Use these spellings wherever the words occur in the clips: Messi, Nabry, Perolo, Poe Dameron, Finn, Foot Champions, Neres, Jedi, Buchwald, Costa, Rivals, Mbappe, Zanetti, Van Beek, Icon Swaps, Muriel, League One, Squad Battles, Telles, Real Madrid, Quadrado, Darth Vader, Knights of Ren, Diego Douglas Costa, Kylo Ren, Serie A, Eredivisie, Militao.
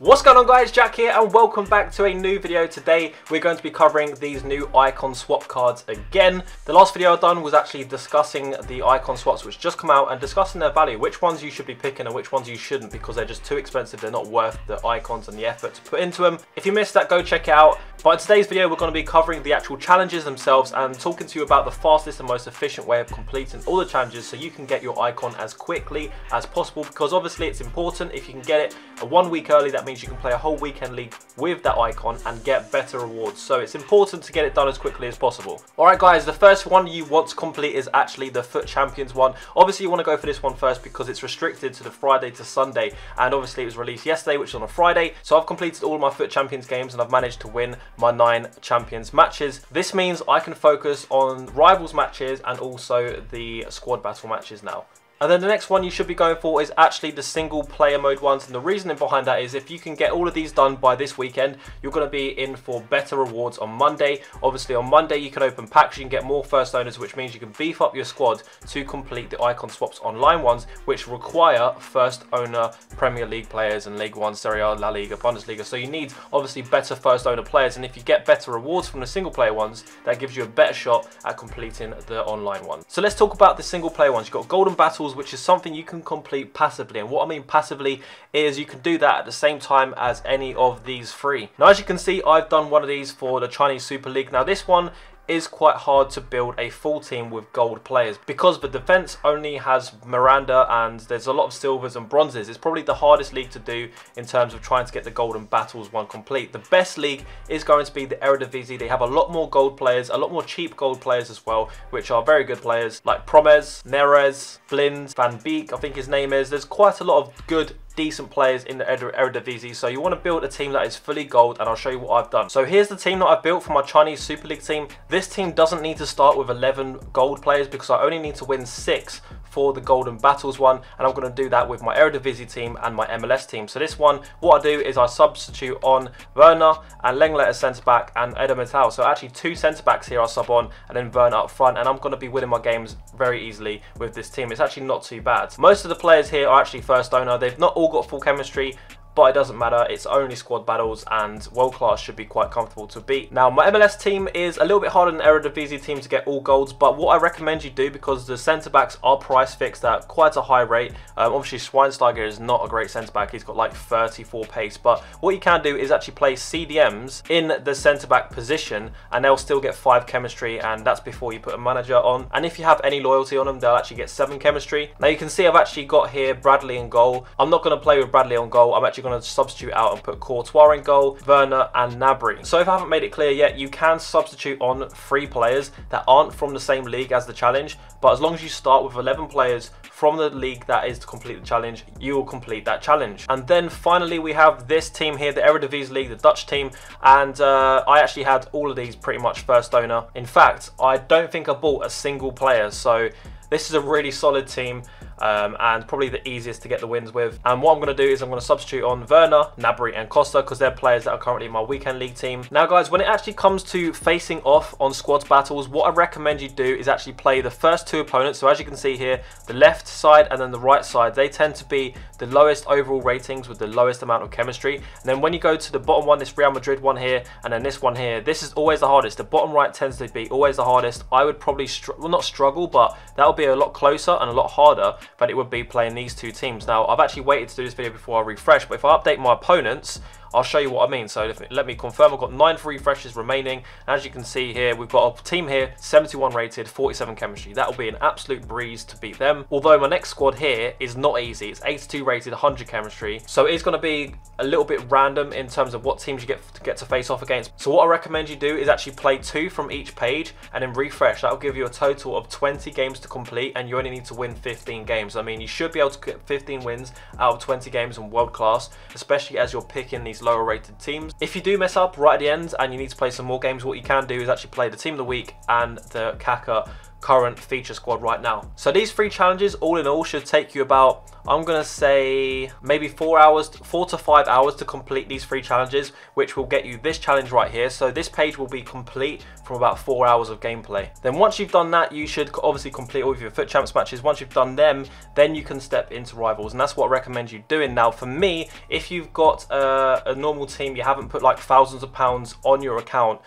What's going on, guys? Jack here and welcome back to a new video. Today we're going to be covering these new icon swap cards again. The last video I've done was actually discussing the icon swaps which just come out and discussing their value, which ones you should be picking and which ones you shouldn't because they're just too expensive. They're not worth the icons and the effort to put into them. If you missed that, go check it out. But in today's video we're going to be covering the actual challenges themselves and talking to you about the fastest and most efficient way of completing all the challenges so you can get your icon as quickly as possible, because obviously it's important. If you can get it 1 week early, that means you can play a whole weekend league with that icon and get better rewards, so it's important to get it done as quickly as possible. Alright guys, the first one you want to complete is actually the Foot Champions one. Obviously you want to go for this one first because it's restricted to the Friday to Sunday, and obviously it was released yesterday, which is on a Friday. So I've completed all my Foot Champions games and I've managed to win my 9 Champions matches. This means I can focus on Rivals matches and also the Squad Battle matches now. And then the next one you should be going for is actually the single player mode ones, and the reasoning behind that is if you can get all of these done by this weekend, you're going to be in for better rewards on Monday. Obviously on Monday you can open packs, you can get more first owners, which means you can beef up your squad to complete the icon swaps online ones, which require first owner Premier League players and League One, Serie A, La Liga, Bundesliga. So you need obviously better first owner players, and if you get better rewards from the single player ones, that gives you a better shot at completing the online ones. So let's talk about the single player ones. You've got Golden Battles, which is something you can complete passively, and what I mean passively is you can do that at the same time as any of these three. Now as you can see, I've done one of these for the Chinese Super League. Now this one is quite hard to build a full team with gold players because the defense only has Miranda and there's a lot of silvers and bronzes. It's probably the hardest league to do in terms of trying to get the Golden Battles one complete. The best league is going to be the Eredivisie. They have a lot more gold players, a lot more cheap gold players as well, which are very good players like Promes, Neres, Blind, Van Beek, I think his name is. There's quite a lot of good decent players in the Eredivisie, so you want to build a team that is fully gold, and I'll show you what I've done. So here's the team that I've built for my Chinese Super League team. This team doesn't need to start with 11 gold players because I only need to win 6 for the Golden Battles one, and I'm going to do that with my Eredivisie team and my MLS team. So this one, what I do is I substitute on Verna and Lenglet as centre-back and Militao. So actually 2 centre-backs here I sub on, and then Verna up front, and I'm going to be winning my games very easily with this team. It's actually not too bad. Most of the players here are actually first owner. They've not all got full chemistry, but it doesn't matter. It's only squad battles, and world class should be quite comfortable to beat. Now my MLS team is a little bit harder than Eredivisie team to get all golds, but what I recommend you do, because the centre backs are price fixed at quite a high rate, obviously Schweinsteiger is not a great centre back, he's got like 34 pace, but what you can do is actually play CDMs in the centre back position and they'll still get 5 chemistry, and that's before you put a manager on, and if you have any loyalty on them they'll actually get 7 chemistry. Now you can see I've actually got here Bradley in goal. I'm not going to play with Bradley on goal, I'm actually going to substitute out and put Courtois in goal, Verna and Nabry. So if I haven't made it clear yet, you can substitute on 3 players that aren't from the same league as the challenge, but as long as you start with 11 players from the league that is to complete the challenge, you will complete that challenge. And then finally we have this team here, the Eredivisie League, the Dutch team, and I actually had all of these pretty much first owner. In fact, I don't think I bought a single player, so this is a really solid team, and probably the easiest to get the wins with. And what I'm going to do is I'm going to substitute on Verna, Nabry and Costa because they're players that are currently in my weekend league team. Now guys, when it actually comes to facing off on squad battles, what I recommend you do is actually play the first 2 opponents. So as you can see here, the left side and then the right side, they tend to be the lowest overall ratings with the lowest amount of chemistry. And then when you go to the bottom one, this Real Madrid one here, and then this one here, this is always the hardest. The bottom right tends to be always the hardest. I would probably not struggle, but that'll be a lot closer and a lot harder than it would be playing these 2 teams. Now I've actually waited to do this video before I refresh, but if I update my opponents I'll show you what I mean. So let me confirm, I've got 9 free refreshes remaining. As you can see here, we've got a team here, 71 rated, 47 chemistry. That'll be an absolute breeze to beat them. Although my next squad here is not easy. It's 82 rated, 100 chemistry. So it's going to be a little bit random in terms of what teams you get to face off against. So what I recommend you do is actually play 2 from each page and then refresh. That'll give you a total of 20 games to complete, and you only need to win 15 games. I mean, you should be able to get 15 wins out of 20 games in world class, especially as you're picking these lower rated teams. If you do mess up right at the end and you need to play some more games, what you can do is actually play the team of the week and the Kaka current feature squad right now. So these three challenges all in all should take you about, I'm gonna say maybe 4 hours, 4 to 5 hours to complete these three challenges, which will get you this challenge right here. So this page will be complete from about 4 hours of gameplay. Then once you've done that, you should obviously complete all of your Foot Champs matches. Once you've done them, then you can step into rivals, and that's what I recommend you doing. Now for me, if you've got a normal team, you haven't put like thousands of pounds on your account,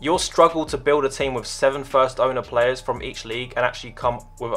you'll struggle to build a team with 7 first owner players from each league and actually come with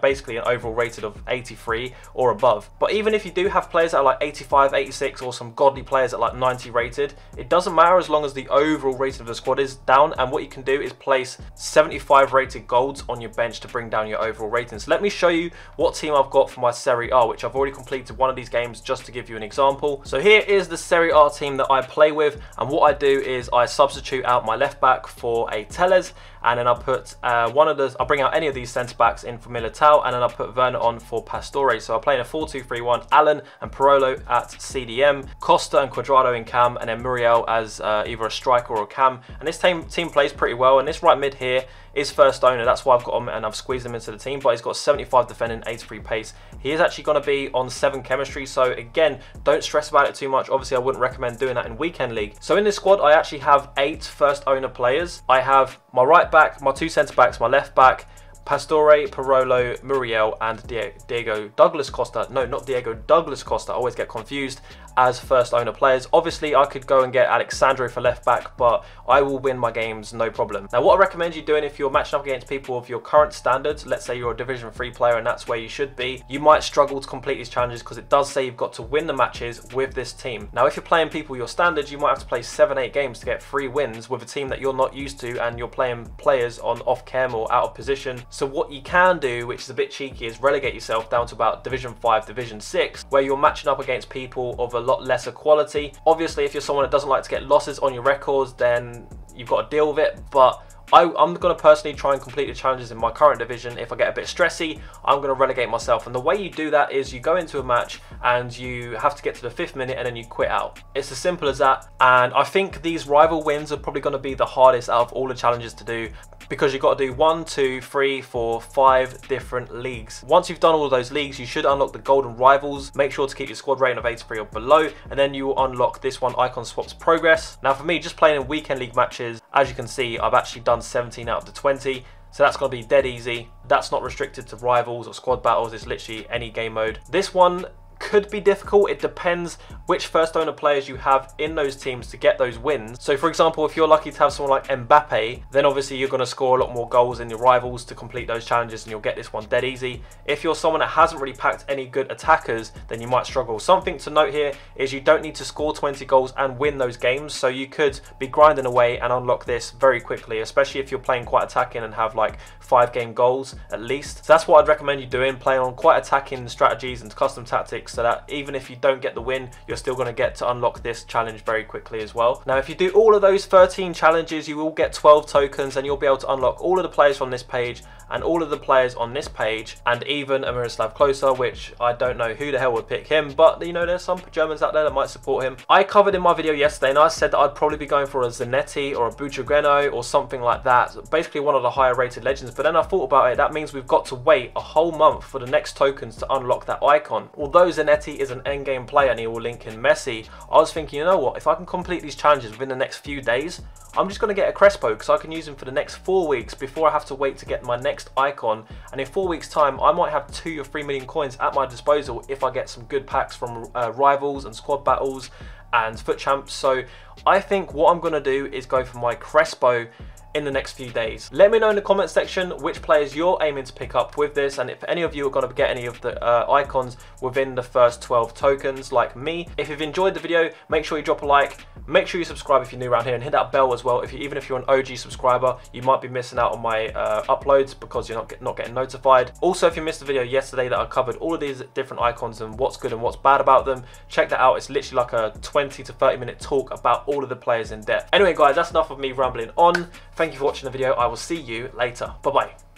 basically an overall rated of 83 or above. But even if you do have players that are like 85, 86 or some godly players at like 90 rated, it doesn't matter as long as the overall rating of the squad is down. And what you can do is place 75 rated golds on your bench to bring down your overall rating. So let me show you what team I've got for my Serie A, which I've already completed one of these games just to give you an example. So here is the Serie A team that I play with, and what I do is I substitute out my left back for a Telles, and then I'll put I'll bring out any of these centre backs in for Militao, and then I'll put Verna on for Pastore. So I'll play in a 4-2-3-1, Allen and Perolo at CDM, Costa and Quadrado in cam, and then Muriel as either a striker or a cam. And this team plays pretty well, and this right mid here is first owner, that's why I've got him and I've squeezed him into the team, but he's got 75 defending, 83 pace. He is actually going to be on 7 chemistry, so again, don't stress about it too much. Obviously I wouldn't recommend doing that in weekend league. So in this squad I actually have 8 first owner players. I have my right back, my 2 centre backs, my left back, Pastore, Perolo, Muriel and Diego Douglas Costa. No, not Diego Douglas Costa, I always get confused, as first owner players. Obviously I could go and get Alexandro for left back, but I will win my games no problem. Now what I recommend you doing if you're matching up against people of your current standards, let's say you're a Division 3 player and that's where you should be, you might struggle to complete these challenges because it does say you've got to win the matches with this team. Now if you're playing people your standards, you might have to play 7-8 games to get 3 wins with a team that you're not used to, and you're playing players on off chem or out of position. So what you can do, which is a bit cheeky, is relegate yourself down to about Division 5, Division 6, where you're matching up against people of a lot lesser quality. Obviously, if you're someone that doesn't like to get losses on your records, then you've got to deal with it. But I'm going to personally try and complete the challenges in my current division. If I get a bit stressy, I'm going to relegate myself. And the way you do that is you go into a match and you have to get to the 5th minute and then you quit out. It's as simple as that. And I think these rival wins are probably going to be the hardest out of all the challenges to do, because you've got to do 1, 2, 3, 4, 5 different leagues. Once you've done all those leagues, you should unlock the golden rivals. Make sure to keep your squad rating of 83 or below, and then you will unlock this one, Icon Swaps Progress. Now for me, just playing in weekend league matches, as you can see, I've actually done 17 out of the 20. So that's going to be dead easy. That's not restricted to rivals or squad battles. It's literally any game mode. This one could be difficult. It depends which first owner players you have in those teams to get those wins. So for example, if you're lucky to have someone like Mbappe, then obviously you're going to score a lot more goals in your rivals to complete those challenges, and you'll get this one dead easy. If you're someone that hasn't really packed any good attackers, then you might struggle. Something to note here is you don't need to score 20 goals and win those games, so you could be grinding away and unlock this very quickly, especially if you're playing quite attacking and have like 5 game goals at least. So that's what I'd recommend you doing, playing on quite attacking strategies and custom tactics, so that even if you don't get the win, you're still going to get to unlock this challenge very quickly as well. Now if you do all of those 13 challenges, you will get 12 tokens, and you'll be able to unlock all of the players from this page and all of the players on this page, and even a Miroslav Klose, which I don't know who the hell would pick him, but you know, there's some Germans out there that might support him. I covered in my video yesterday, and I said that I'd probably be going for a Zanetti or a Buchwald or something like that, basically one of the higher rated legends. But then I thought about it, that means we've got to wait a whole month for the next tokens to unlock that icon. Although Zanetti is an endgame player and he will link in Messi, I was thinking, you know what, if I can complete these challenges within the next few days, I'm just going to get a Crespo, because I can use him for the next 4 weeks before I have to wait to get my next icon. And in 4 weeks time, I might have 2 or 3 million coins at my disposal if I get some good packs from rivals and squad battles and Foot Champs. So I think what I'm going to do is go for my Crespo in the next few days. Let me know in the comment section which players you're aiming to pick up with this, and if any of you are going to get any of the icons within the first 12 tokens like me. If you've enjoyed the video, make sure you drop a like, make sure you subscribe if you're new around here, and hit that bell as well. If you, even if you're an OG subscriber, you might be missing out on my uploads because you're not getting notified. Also, if you missed the video yesterday that I covered all of these different icons and what's good and what's bad about them, check that out. It's literally like a 20 to 30 minute talk about all of the players in depth. Anyway guys, that's enough of me rambling on. Thank you for watching the video. I will see you later. Bye-bye.